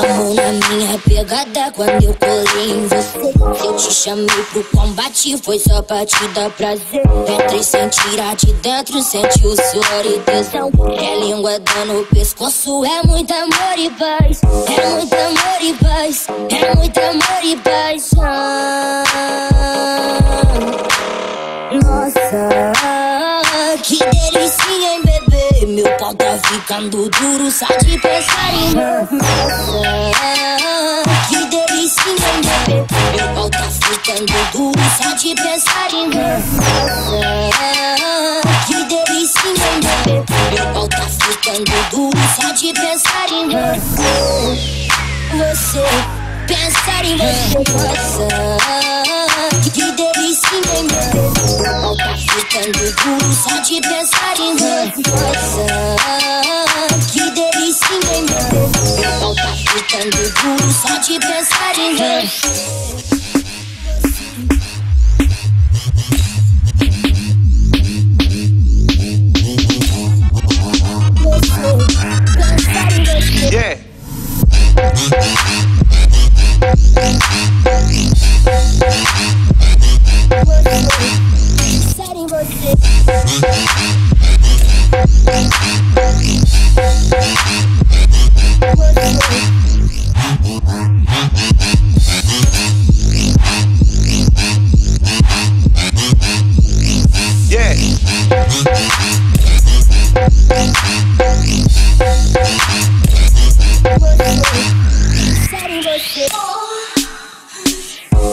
Tamo na minha pegada quando eu colei em você. Eu te chamei pro combate, foi só pra te dar prazer. Entrei sem tirar de dentro, senti o suor e tesão. É língua dando o pescoço, é muito amor e paz. É muito amor e paz, é muito amor e paz. Nossa, que delicinha, hein, bebê? Meu pau tá ficando duro só de pensar em você. Nossa, que delicinha, hein, bebê? Meu pau tá ficando duro só de pensar em você. Nossa, que delicinha, hein, bebê? Meu pau tá ficando duro só de pensar em você. Você, pensar em você. Nossa, que delicinha, hein, bebê? Ficando duro só de pensar em você. Que delicinha, hein, bebê? Meu pau tá ficando duro só de pensar em você.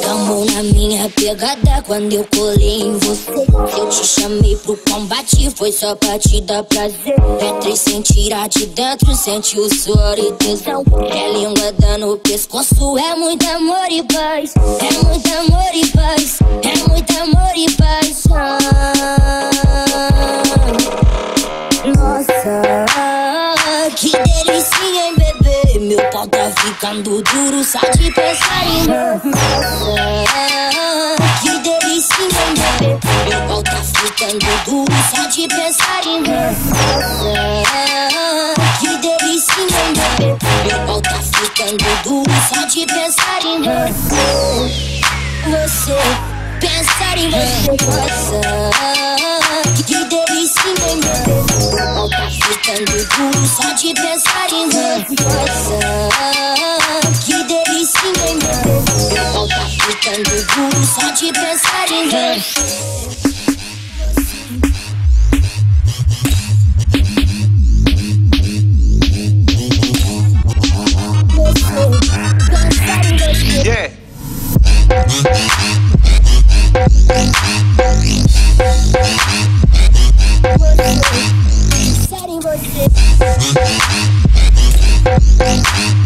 Tamo na minha pegada quando eu colei em você. Eu te chamei pro combate, foi só pra te dar prazer. Entrei sem tirar de dentro, senti o suor e tesão. É língua dando o pescoço, é muito amor e paz. É muito amor e paz, é muito amor e paz. Nossa, que delicinha, hein, bebê? Meu pau tá ficando duro só de pensar em você. Que delicinha, hein, bebê? Meu pau tá ficando duro só de pensar em você. Que delicinha, hein, bebê? Meu pau tá ficando duro só de pensar em você. Você, pensar em você. Nossa, que delicinha, hein, bebê? Duro só de pensar em você. Que delicinha, hein, bebê? Meu pau tá ficando duro só de pensar em você. Thank you.